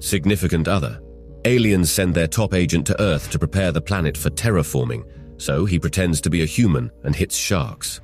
significant other. Aliens send their top agent to Earth to prepare the planet for terraforming, so he pretends to be a human and hits sharks.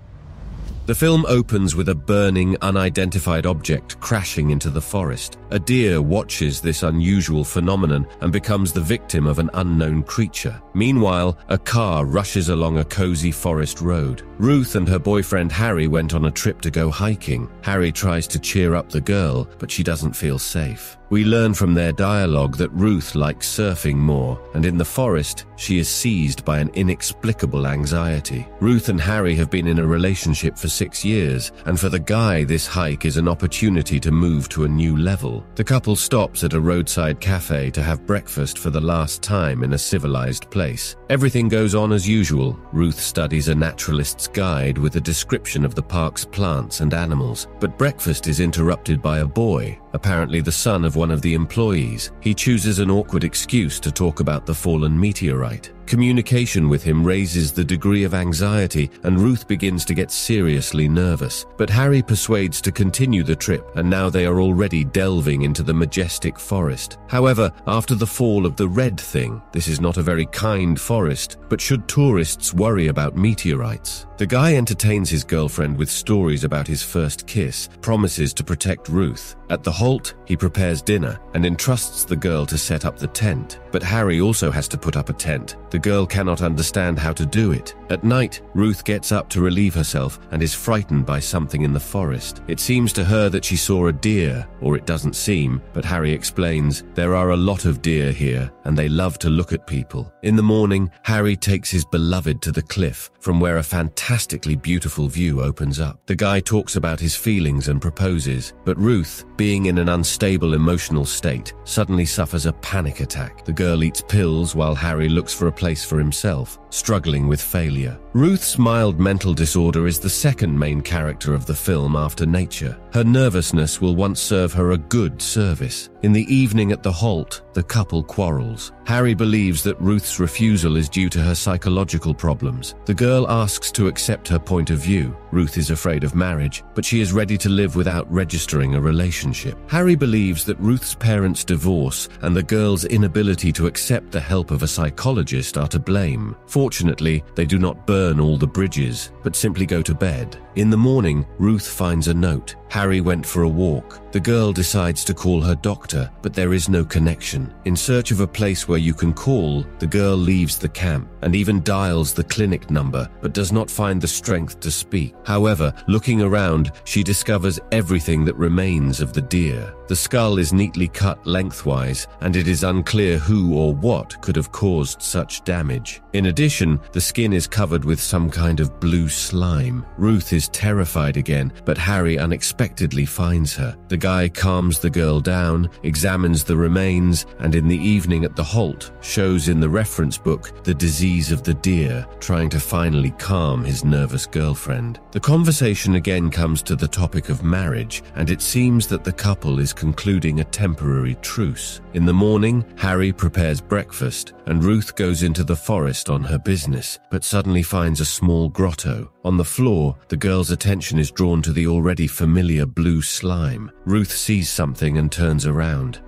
The film opens with a burning, unidentified object crashing into the forest. A deer watches this unusual phenomenon and becomes the victim of an unknown creature. Meanwhile, a car rushes along a cozy forest road. Ruth and her boyfriend Harry went on a trip to go hiking. Harry tries to cheer up the girl, but she doesn't feel safe. We learn from their dialogue that Ruth likes surfing more, and in the forest, she is seized by an inexplicable anxiety. Ruth and Harry have been in a relationship for 6 years, and for the guy, this hike is an opportunity to move to a new level. The couple stops at a roadside cafe to have breakfast for the last time in a civilized place. Everything goes on as usual. Ruth studies a naturalist's guide with a description of the park's plants and animals, but breakfast is interrupted by a boy, apparently the son of one of the employees. He chooses an awkward excuse to talk about the fallen meteorite. Communication with him raises the degree of anxiety, and Ruth begins to get seriously nervous. But Harry persuades to continue the trip, and now they are already delving into the majestic forest. However, after the fall of the Red Thing, this is not a very kind forest, but should tourists worry about meteorites? The guy entertains his girlfriend with stories about his first kiss, promises to protect Ruth. At the halt, he prepares dinner and entrusts the girl to set up the tent. But Harry also has to put up a tent. The girl cannot understand how to do it. At night, Ruth gets up to relieve herself and is frightened by something in the forest. It seems to her that she saw a deer, or it doesn't seem, but Harry explains, there are a lot of deer here and they love to look at people. In the morning, Harry takes his beloved to the cliff, from where a fantastically beautiful view opens up. The guy talks about his feelings and proposes, but Ruth, being in an unstable emotional state, suddenly suffers a panic attack. The girl eats pills while Harry looks for a place for himself, struggling with failure. Ruth's mild mental disorder is the second main character of the film after nature. Her nervousness will once serve her a good service. In the evening at the halt, the couple quarrels. Harry believes that Ruth's refusal is due to her psychological problems. The girl asks to accept her point of view. Ruth is afraid of marriage, but she is ready to live without registering a relationship. Harry believes that Ruth's parents' divorce and the girl's inability to accept the help of a psychologist are to blame. Fortunately, they do not burn all the bridges, but simply go to bed. In the morning, Ruth finds a note. Harry went for a walk. The girl decides to call her doctor, but there is no connection. In search of a place where you can call, the girl leaves the camp and even dials the clinic number, but does not find the strength to speak. However, looking around, she discovers everything that remains of the deer. The skull is neatly cut lengthwise, and it is unclear who or what could have caused such damage. In addition, the skin is covered with some kind of blue slime. Ruth is terrified again, but Harry unexpectedly finds her. The guy calms the girl down, examines the remains, and in the evening at the halt, shows in the reference book the disease of the deer, trying to finally calm his nervous girlfriend. The conversation again comes to the topic of marriage, and it seems that the couple is concluding a temporary truce. In the morning, Harry prepares breakfast, and Ruth goes into the forest on her business, but suddenly finds a small grotto. On the floor, the girl's attention is drawn to the already familiar blue slime. Ruth sees something and turns around.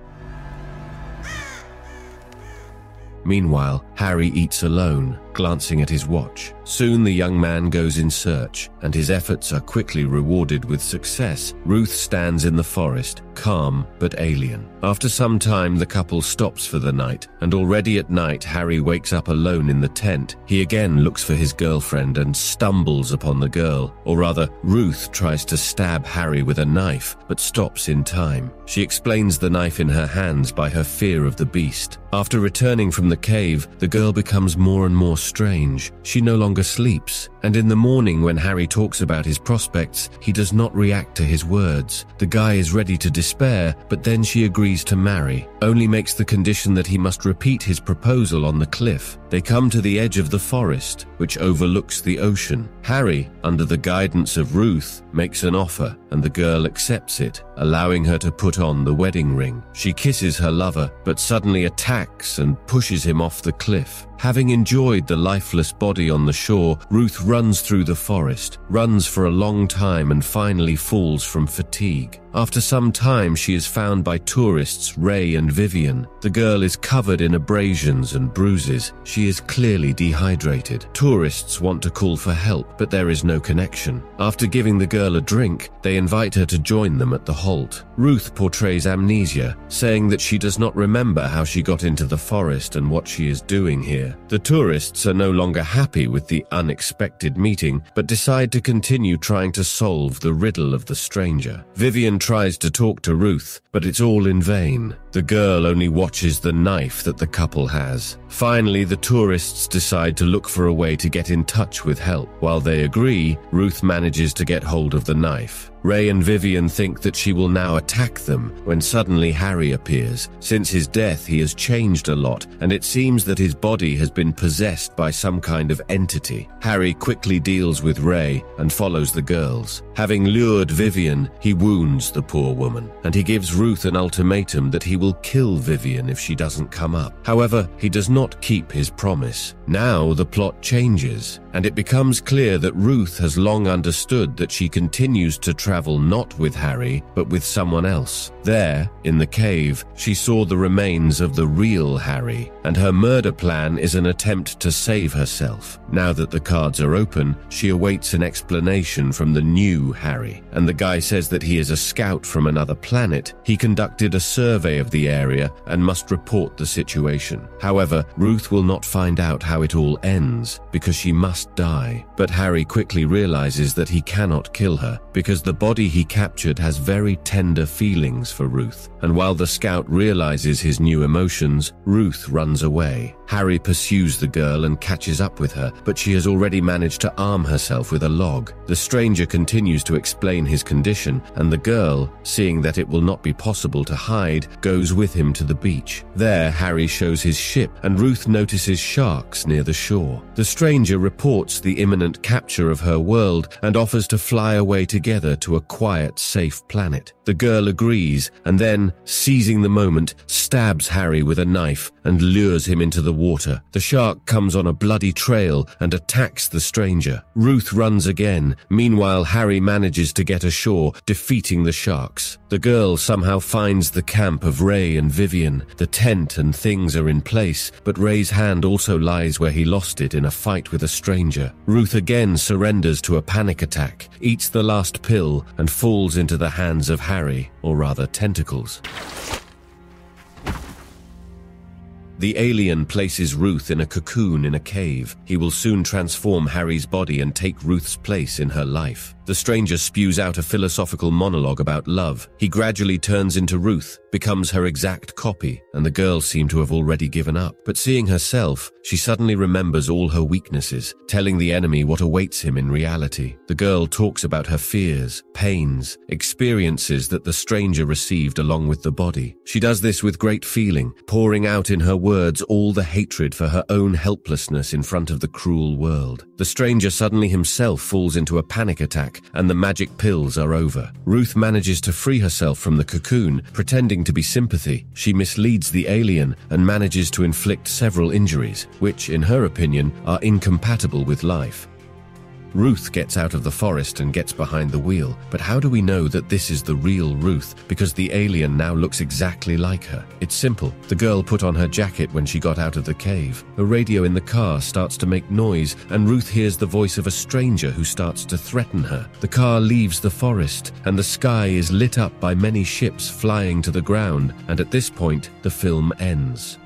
Meanwhile, Harry eats alone, glancing at his watch. Soon the young man goes in search, and his efforts are quickly rewarded with success. Ruth stands in the forest, calm but alien. After some time, the couple stops for the night, and already at night, Harry wakes up alone in the tent. He again looks for his girlfriend and stumbles upon the girl, or rather, Ruth tries to stab Harry with a knife, but stops in time. She explains the knife in her hands by her fear of the beast. After returning from the cave, the girl becomes more and more strange. She no longer sleeps, and in the morning when Harry talks about his prospects, he does not react to his words. The guy is ready to despair, but then she agrees to marry, only makes the condition that he must repeat his proposal on the cliff. They come to the edge of the forest, which overlooks the ocean. Harry, under the guidance of Ruth, makes an offer, and the girl accepts it, allowing her to put on the wedding ring. She kisses her lover, but suddenly attacks and pushes him off the cliff. Having enjoyed the lifeless body on the shore, Ruth runs through the forest, runs for a long time and finally falls from fatigue. After some time, she is found by tourists Ray and Vivian. The girl is covered in abrasions and bruises. She is clearly dehydrated. Tourists want to call for help, but there is no connection. After giving the girl a drink, they invite her to join them at the halt. Ruth portrays amnesia, saying that she does not remember how she got into the forest and what she is doing here. The tourists are no longer happy with the unexpected meeting, but decide to continue trying to solve the riddle of the stranger. Vivian tries to talk to Ruth, but it's all in vain. The girl only watches the knife that the couple has. Finally, the tourists decide to look for a way to get in touch with help. While they agree, Ruth manages to get hold of the knife. Ray and Vivian think that she will now attack them when suddenly Harry appears. Since his death, he has changed a lot, and it seems that his body has been possessed by some kind of entity. Harry quickly deals with Ray and follows the girls. Having lured Vivian, he wounds the poor woman, and he gives Ruth an ultimatum that he will kill Vivian if she doesn't come up. However, he does not keep his promise. Now the plot changes, and it becomes clear that Ruth has long understood that she continues to travel not with Harry, but with someone else. There, in the cave, she saw the remains of the real Harry, and her murder plan is an attempt to save herself. Now that the cards are open, she awaits an explanation from the new Harry, and the guy says that he is a scout from another planet. He conducted a survey of the area and must report the situation. However, Ruth will not find out how it all ends, because she must die. But Harry quickly realizes that he cannot kill her, because the body he captured has very tender feelings for Ruth, and while the scout realizes his new emotions, Ruth runs away. Harry pursues the girl and catches up with her, but she has already managed to arm herself with a log. The stranger continues to explain his condition, and the girl, seeing that it will not be possible to hide, goes with him to the beach. There, Harry shows his ship, and Ruth notices sharks near the shore. The stranger reports the imminent capture of her world and offers to fly away together to a quiet, safe planet. The girl agrees, and then, seizing the moment, stabs Harry with a knife and lures him into the water. The shark comes on a bloody trail and attacks the stranger. Ruth runs again. Meanwhile, Harry manages to get ashore, defeating the sharks. The girl somehow finds the camp of Ray and Vivian. The tent and things are in place, but Ray's hand also lies where he lost it in a fight with a stranger. Ruth again surrenders to a panic attack, eats the last pill, and falls into the hands of Harry, or rather tentacles. The alien places Ruth in a cocoon in a cave. He will soon transform Harry's body and take Ruth's place in her life. The stranger spews out a philosophical monologue about love. He gradually turns into Ruth, becomes her exact copy, and the girls seem to have already given up. But seeing herself, she suddenly remembers all her weaknesses, telling the enemy what awaits him in reality. The girl talks about her fears, pains, experiences that the stranger received along with the body. She does this with great feeling, pouring out in her words all the hatred for her own helplessness in front of the cruel world. The stranger suddenly himself falls into a panic attack, and the magic pills are over. Ruth manages to free herself from the cocoon, pretending to be sympathy. She misleads the alien and manages to inflict several injuries, which, in her opinion, are incompatible with life. Ruth gets out of the forest and gets behind the wheel, but how do we know that this is the real Ruth, because the alien now looks exactly like her? It's simple. The girl put on her jacket when she got out of the cave. A radio in the car starts to make noise, and Ruth hears the voice of a stranger who starts to threaten her. The car leaves the forest, and the sky is lit up by many ships flying to the ground, and at this point, the film ends.